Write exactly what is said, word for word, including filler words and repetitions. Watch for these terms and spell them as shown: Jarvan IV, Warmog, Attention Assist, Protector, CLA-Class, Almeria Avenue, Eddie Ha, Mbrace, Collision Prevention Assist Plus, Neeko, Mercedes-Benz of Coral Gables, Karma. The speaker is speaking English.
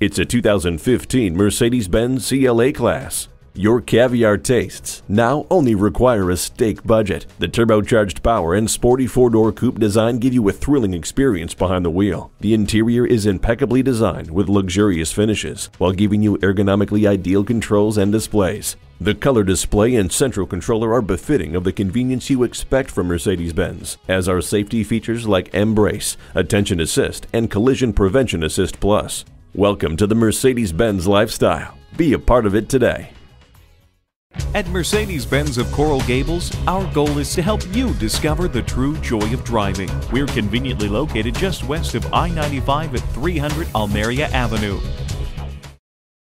It's a two thousand fifteen Mercedes-Benz C L A-Class. Your caviar tastes now only require a steak budget. The turbocharged power and sporty four-door coupe design give you a thrilling experience behind the wheel. The interior is impeccably designed with luxurious finishes, while giving you ergonomically ideal controls and displays. The color display and central controller are befitting of the convenience you expect from Mercedes-Benz, as are safety features like Mbrace, Attention Assist, and Collision Prevention Assist Plus. Welcome to the Mercedes-Benz lifestyle. Be a part of it today. At Mercedes-Benz of Coral Gables, our goal is to help you discover the true joy of driving. We're conveniently located just west of I ninety-five at three hundred Almeria Avenue.